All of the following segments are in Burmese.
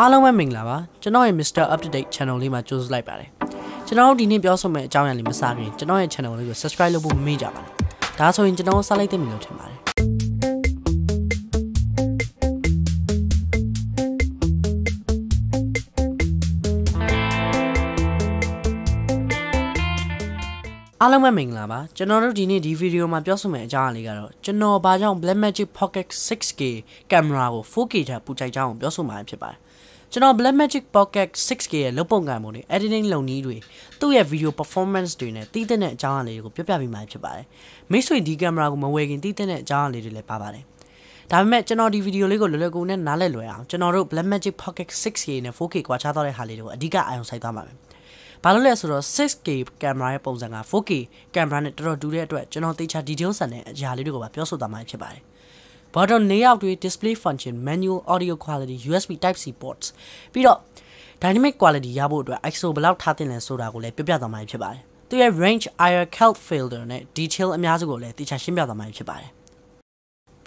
အားလုံးပဲမင်္ဂလာပါကျွန်တော်ရဲ့ Mr. Up-to-date Channel လေးမှာကြိုဆိုလိုက်ပါတယ်ကျွန်တော်ဒီနေ့ပြောဆိုမယ့်အကြောင်းအရာလေးမစခင်ကျွန်တော်ရဲ့ Channel လေးကို Subscribe လုပ်ဖို့မေ့ကြပါနဲ့ဒါဆိုရင်ကျွန်တော်ဆက်လိုက်သင့်ပြီလို့ထင်ပါတယ်အားလုံးပဲမင်္ဂလာပါကျွန်တော်တို့ဒီနေ့ဒီဗီဒီယိုမှာပြောဆိုမယ့်အကြောင်းအရာလေးကတော့ကျွန်တော်ဘာကြောင့် Blackmagic Pocket 6K ကင်မရာကို 4K ထပ်ပူကြိုက်ကြအောင်ပြောဆိုမှာဖြစ်ပါတယ်ကျွန်တော် Blackmagic Pocket 6K ရဲ့လုပ်ပုံကံပုံတွေ editing လုပ်နည်းတွေသူ့ရဲ့ video performance တွေနဲ့တည်တဲ့အကြောင်းအရာလေးတွေကိုပြောပြပေးမှာဖြစ်ပါတယ်မိတ်ဆွေဒီကင်မရာကိုမဝယ်ခင်တည်တဲ့အကြောင်းအရာလေးတွေလည်းပါပါတယ်ဒါပေမဲ့ကျွန်တော်ဒီဗီဒီယိုလေးကိုလွယ်လွယ်ကူကူနဲ့နားလည်လွယ်အောင်ကျွန်တော်တို့ Blackmagic Pocket 6K နဲ့ 4K ကွာခြားထားတဲ့ဟာလေးတွေကိုအဓိကအာရုံစိုက်သွားမှာပါဘာလို့လဲဆိုတော့ 6K ကင်မရာရဲ့ပုံစံက 4K ကင်မရာနဲ့တော်တော်တူတဲ့အတွက်ကျွန်တော်သေချာ detail ဆန်တဲ့အရာလေးတွေကိုပါပြောဆိုသွားမှာဖြစ်ပါတယ်။ Bottom layout တွေ display function, manual audio quality, USB Type C ports ပြီးတော့ dynamic quality ရဖို့အတွက် ISO ဘယ်လောက်ထားသင့်လဲဆိုတာကိုလည်းပြပြသွားမှာဖြစ်ပါတယ်။သူရဲ့ range IR calc filter နဲ့ detail အများစုကိုလည်းသေချာရှင်းပြသွားမှာဖြစ်ပါတယ်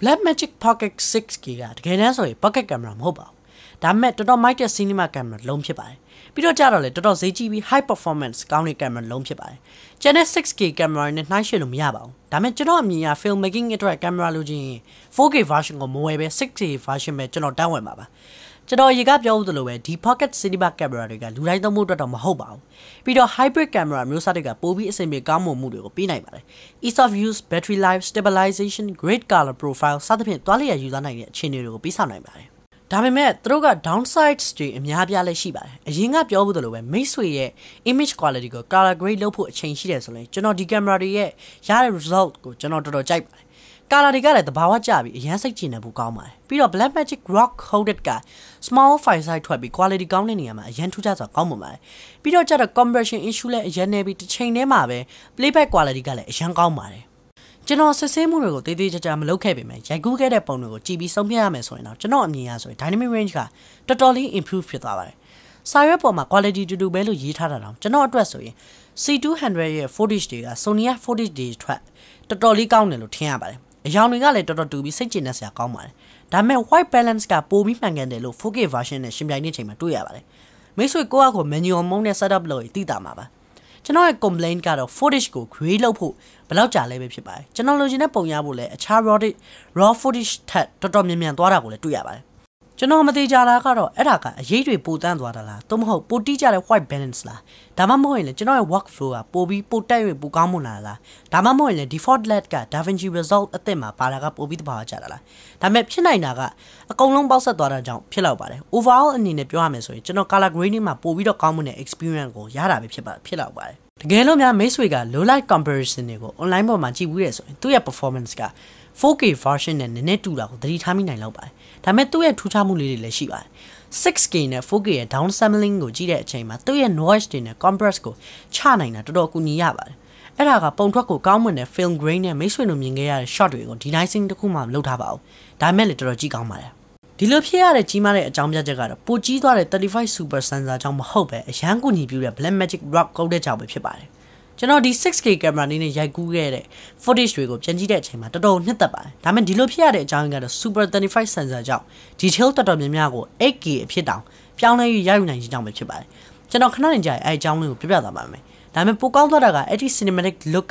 ။ Blackmagic Pocket 6K ကတကယ်တမ်းဆိုရင် pocket ကင်မရာမဟုတ်ပါဘူး။ဒါပေမဲ့တော်တော် mic တဲ့ cinema ကင်မရာလုံးဖြစ်ပါတယ်။ပြီးတော့ကြတော့လေတော်တော်ဈေးကြီးပြီး high performance ကောင်းတဲ့ camera လုံးဖြစ်ပါတယ်။ Channel 6K camera နဲ့နှိုင်းယှဉ်လို့မရပါဘူး။ဒါပေမဲ့ကျွန်တော်အမြင်အရ film making အတွက် camera လိုချင် 4K version ကိုမဝယ်ပဲ 6K version ပဲကျွန်တော်တောင်းဝင်ပါပါ။ကျွန်တော်ရေကပြောဦးသလိုပဲဒီ pocket cinema camera တွေကလူတိုင်းသုံးဖို့အတွက်တော့မဟုတ်ပါဘူး။ပြီးတော့ hybrid camera မျိုးစားတွေကပိုပြီးအဆင်ပြေကောင်းမွန်မှုတွေကိုပေးနိုင်ပါတယ်။ Ease of use, battery life, stabilization, great color profile စသဖြင့်သွားလျက်ယူစားနိုင်တဲ့အခြေအနေတွေကိုပေးဆောင်နိုင်ပါတယ်။ဒါပေမဲ့သူတို့က downsides တွေအများပြားလည်းရှိပါတယ်အရင်ကပြောဖို့တလို့ပဲမိတ်ဆွေရဲ့ image quality ကို color grade လုပ်ဖို့အချိန်ရှိတယ်ဆိုရင်ကျွန်တော်ဒီ camera တွေရဲ့ရတဲ့ result ကိုကျွန်တော်တော်တော်ကြိုက်ပါတယ် color တွေကလည်းတဘာဝကျပြီးအရင်စိတ်ချနေဖို့ကောင်းပါတယ်ပြီးတော့ Blackmagic Rock Hooded က small file size ထွက်ပြီး quality ကောင်းတဲ့နေရာမှာအရင်ထူးခြားစွာကောင်းပါပါတယ်ပြီးတော့ကျတော့ compression issue လည်းအရင်နေပြီးတစ်ချိန်တည်းမှာပဲ playback quality ကလည်းအရင်ကောင်းပါတယ်ကျွန်တော်စစ်ဆေးမှုတွေကိုတေးသေးချာချာမလုပ်ခဲ့ပေမဲ့ရိုက်ကူးခဲ့တဲ့ပုံတွေကိုကြည့်ပြီးဆုံးဖြတ်ရမယ်ဆိုရင်တော့ကျွန်တော်အမြင်အရဆိုရင် dynamic range ကတော်တော်လေး improve ဖြစ်သွားပါတယ်။စာရွက်ပေါ်မှာ quality တူတူပဲလို့ရေးထားတာတော့ကျွန်တော်အတွက်ဆိုရင် C200 ရဲ့ footage တွေက Sony ရဲ့ footage တွေထွက်တော်တော်လေးကောင်းတယ်လို့ထင်ရပါတယ်။အရောင်တွေကလည်းတော်တော်တူပြီးစိတ်ကျဉ်တဲ့စရာကောင်းပါတယ်။ဒါပေမဲ့ white balance ကပိုပြီးမှန်ကန်တယ်လို့ 4K version နဲ့ရှင်ပြိုင်တဲ့အချိန်မှာတွေ့ရပါတယ်။မိတ်ဆွေကိုယ့်အကို manual mode နဲ့ setup လုပ်ရင်သိတာမှာပါ။ကျွန်တော်ရဲ့ complaint ကတော့ footage ကို grade လုပ်ဖို့ဘယ်လောက်ကြာလဲပဲဖြစ်ပါတယ်ကျွန်တော်လိုချင်တဲ့ပုံရဖို့လဲအခြား raw footage ထက်တော်တော်မြန်မြန်သွားတာကိုလည်းတွေ့ရပါတယ်ကျွန်တော်မသေးကြတာကတော့အဲ့ဒါကအရေးတွေပိုတန်းသွားတာလားသို့မဟုတ်ပိုတိကျတဲ့ white balance လားဒါမှမဟုတ်ရင်လည်းကျွန်တော်ရဲ့ workflow ကပိုပြီးပိုတက်၍ပိုကောင်းမွန်လာလားဒါမှမဟုတ်ရင်လည်း default LED က DaVinci Resolve အသစ်မှာပါတာကပိုပြီးတဘာကြတာလားဒါမဲ့ဖြစ်နိုင်တာကအကုန်လုံးပေါက်ဆက်သွားတာကြောင့်ဖြစ်လောက်ပါတယ် overall အနေနဲ့ပြောရမယ်ဆိုရင်ကျွန်တော် color grading မှာပိုပြီးတော့ကောင်းမွန်တဲ့ experience ကိုရတာပဲဖြစ်လောက်ပါတယ်တကယ်လို့များမိတ်ဆွေက low light comparison တွေကို online ပေါ်မှာကြည့်ဘူးတယ်ဆိုရင်သူ့ရဲ့ performance က 4K version နဲ့နည်းနည်းတူတာကိုသတိထားမိနိုင်လောက်ပါတယ်ဒါပေမဲ့သူ့ရဲ့ထူးခြားမှုလေးတွေလည်းရှိပါတယ် 6K နဲ့ 4K ရဲ့ down sampling ကိုကြည့်တဲ့အချိန်မှာသူ့ရဲ့ noise တွေနဲ့ compress ကိုချနိုင်တာတော်တော်ကူညီရပါတယ်အဲ့ဒါကပုံထွက်ကိုကောင်းမွန်တဲ့ film grain နဲ့မိတ်ဆွေတို့မြင်ခဲ့ရတဲ့ shot တွေကို denoising တစ်ခုမှမလုပ်ထားပါဘူးဒါပေမဲ့လည်းတော်တော်ကြီးကောင်းပါတယ်ဒီလိုဖြစ်ရတဲ့ကြီးမားတဲ့အကြောင်းပြချက်ကတော့ပိုကြီးသွားတဲ့35 super sensor ကြောင့်မဟုတ်ပဲအရန်ကူညီပြတဲ့ Blackmagic Rock ကုတ်တဲ့ကြောင့်ပဲဖြစ်ပါတယ်ကျွန်တော်ဒီ 6K ကင်မရာလေးနဲ့ရိုက်ကူးခဲ့တဲ့ footage တွေကိုပြန်ကြည့်တဲ့အချိန်မှာတော်တော်နှစ်သက်ပါတယ်ဒါပေမဲ့ဒီလိုဖြစ်ရတဲ့အကြောင်းကတော့ super 35 sensor ကြောင့် detail တော်တော်များများကို 8K အဖြစ်တောင်ပြောင်းလဲရယူနိုင်ခြင်းကြောင့်ပဲဖြစ်ပါတယ်ကျွန်တော်ခဏနေကြအဲအကြောင်းလေးကိုပြပြသွားပါမယ်ဒါပေမဲ့ပိုကောင်းသွားတာကအဲ့ဒီ cinematic look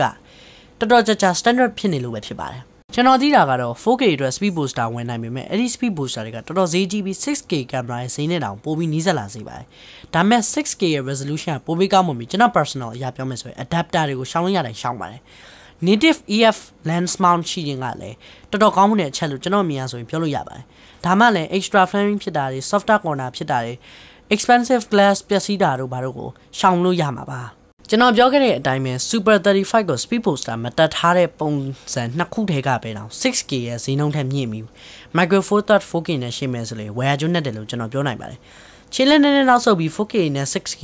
ကတော်တော်ကြာ standard ဖြစ်နေလို့ပဲဖြစ်ပါတယ်ကျွန်တော်သိတာကတော့ 4K အတွက် speed booster ဝင်နိုင်ပေမဲ့အဲ့ဒီ speed booster တွေကတော်တော်ဈေးကြီးပြီး 6K ကင်မရာရဲ့ဈေးနဲ့တောင်ပိုပြီးနီးစပ်လာစေပါတယ်။ဒါပေမဲ့ 6K ရဲ့ resolution ပိုပြီးကောင်းမွန်ပြီးကျွန်တော် personal အရာပြောမယ်ဆိုရင် adapter တွေကိုရှောင်လို့ရတိုင်းရှောင်ပါတယ်။ native EF lens mount ရှိရင်ကလည်းတော်တော်ကောင်းမွန်တဲ့အချက်လို့ကျွန်တော်မြင်ရဆိုရင်ပြောလို့ရပါတယ်။ဒါမှလည်း extra flaring ဖြစ်တာတွေ softer corner ဖြစ်တာတွေ expensive glass ပျက်စီးတာတို့ဘာတို့ကိုရှောင်လို့ရမှာပါ။ကျွန်တော်ပြောခဲ့တဲ့အတိုင်းပဲ Super 35ကို Speed Booster မတက်ထားတဲ့ပုံစံနှစ်ခုထဲကပဲတောင် 6K ရဲ့ဈေးနှုန်းထက်မြင့်ပြီး Micro Four Third 4K နဲ့ရှိမယ်ဆိုလေဝယ်ရကျွတ်နဲ့တယ်လို့ကျွန်တော်ပြောနိုင်ပါတယ်။ချင်းလည်းနည်းနည်းနောက်ဆုတ်ပြီး 4K နဲ့ 6K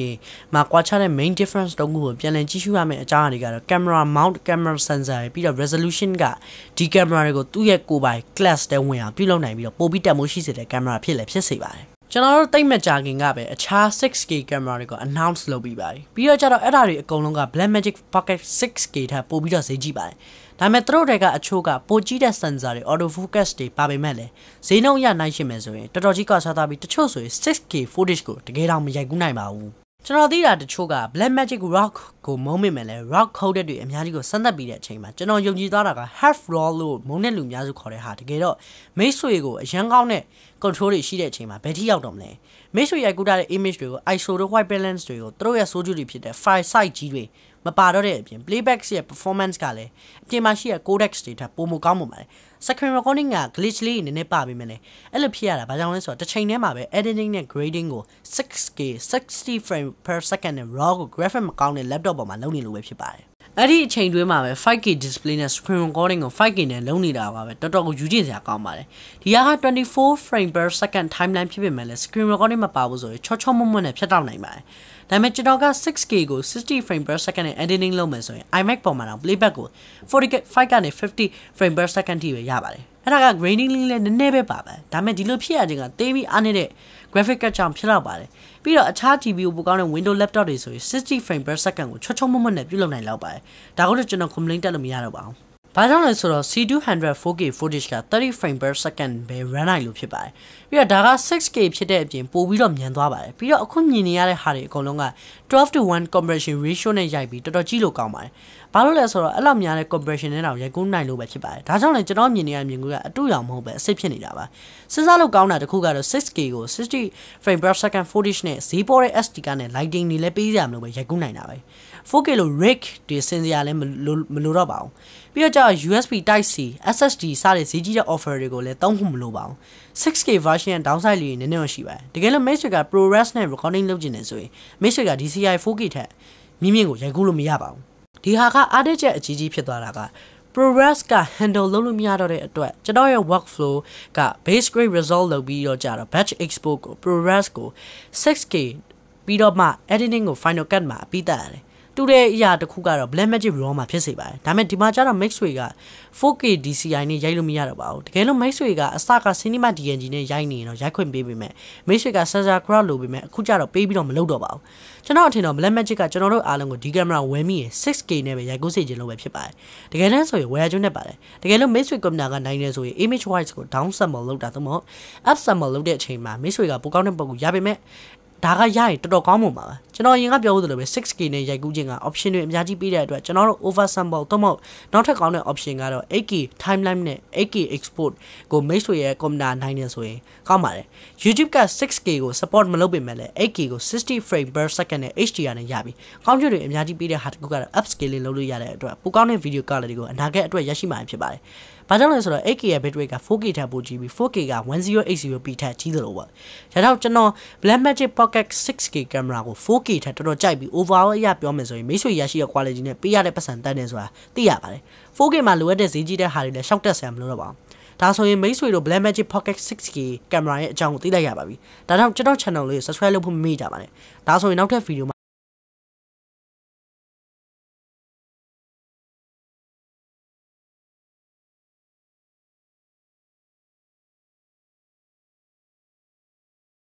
မှာကွာခြားတဲ့ main difference တုံးကိုပြန်လည်ကြည့်ရှုရမယ့်အကြောင်းအရာတွေကတော့ camera mount, camera sensor ပြီးတော့ resolution ကဒီ camera တွေကိုသူ့ရဲ့ကိုယ်ပိုင် class တဲ့ဝင်အောင်ပြုလုပ်နိုင်ပြီးတော့ပိုပြီးတက်မိုးရှိစေတဲ့ camera ဖြစ်လည်းဖြစ်စေပါတယ်။ကျွန်တော်တို့တိတ်မကြခင်ကပဲအခြား 6K ကင်မရာတွေကို announce လုပ်ပြီးပါတယ်ပြီးတော့ကျတော့အဲ့ဒါတွေအကုန်လုံးက Blackmagic Pocket 6K ထပ်ပို့ပြီးတော့ဈေးကြီးပါတယ် That metro rega achuga, pojida sanzari, or focasti, pabi mele. Say no ya naishi mezo, Totojica satabi to chosu, 6K footage go to get on Yagunaimau. Chanodira the chuga, Blackmagic rock go momimele, rock coated to Emiago Santa Bida chamber, General Yogidara, half raw load, Monelum Yazu Korea to get up. Mesuego, a Shangone, control it, she that chamber, Betty Audomne. Mesu Yaguda image to ISO the white balance to throw a soldier repeat the 5 side G-way. Mapadore, playback see a performance galley, Timashia codex data, Pomo Gamma, Sacrim recording a glitchly in the Nepabimene, Elipia, Bajamas or the chain Nemabe, editing and grading 6K, 60 frames per second, and raw graphic McCown and laptop of Maloney Luipibai. Adi chain to Mave, 5K display and screen recording of 5K and Lonely Dava, Totogo Judizia Gamma. The other 24 frames per second timeline Pibimele, screen recording Mapazo, Chochomon and Petawnai. Dimensionoga 6K go 60 frames per second and editing low meso. I make Pomana playback go 45 and 50 frames per second TV Yabare. And I got grading and the neighbor Baba. Damedilopia ding a Davy Anede. Graphic jump Chilabare. Peter a chat TV book on window laptop is 60 frames per second with Chochomoman at Yulon Labai. Dagorichano complained at Miarabao. Padana is C200 4K footage 30 frames per second by Rana Lupibai. We are Daga 6K Pidab Jim Po Widom Yandabai. Peter Okuminiare Hari Colonga 12:1 compression ratio and Yabi to the Gilo Kamai. Palolas or Alamia compression and our Yaguna Lubachibai. Tazan and Janomian Yunga 2 Yam Hobe, Sipinidaba. Cesalo Gauna the Kuga 6K go 60 frames per second footage net, Sibore Estigan and Lighting Nilepiam Luba Yaguna Nabai. 4K lo Rick, the Sensia Melurabao. We are USB Type C, SSD, Sari CG offer to go let down home lowbound. 6K version and downside in the Neoshiba. The Gala Mesica ProRes and recording Loginazoe, Mesica DCI 4K, Mimingo Yagulo Miyabao. The Haka Adeja GG Piedaraga. ProRes ka handle Lolumiado at Dwat, Jadoya workflow ka base grade result of video jar, patch export go, ProRes go, 6K, beat up ma, editing go, final cut ma, beat that. Today, yeah, the Cougar of Blackmagic Roma Pesiba. Damet Dimajara Maxwega, 4K DCI Yalumia about. Galo Maxwega, a Saka Cinema D Engineer Yaini or Jacquin Baby Man. Maxwega Saza Crowd be met, Kujara Baby on Melodobao. Janotino Blackmagic General Alan with Digamra Wemi, 6K Neva Yaguzi Jello Webshibai. The Ganas way where you never. The Galo Maxwega Naga 9 years away, image wise go down some load at the mall, up some load at chain, my Maxwega book on the book Yabimet. Daga yai to the Gamma. General Yang up your with 6K and Yagujinga option to Yaji Peter to a general oversample Tomo, not a counter option at Aki, timeline, Aki export, go Maxway, come down 9 years away. Gamma. YouTube got 6K go support Malobi Mele, Aki go 60 frames per second and HD and Yabi. Counter to Yaji Peter had go got upscaling Lulu Yada to a Pugana video quality go and I get to a Yashima Pibai. Padana is a AK bitwig a 4K table GB 4K 1080 beta cheater over. Shout out channel Blackmagic Pocket 6K camera 4K tattoo jibe overall yap your meso, Misu Yashi quality net PR% that is why the Yapare. 4K my lower ZG Harry the Shouter Sam Luraba. That's why Misu the Blackmagic Pocket 6K camera jungle the Yababi. That out channel is a swallow media. That's why not a video.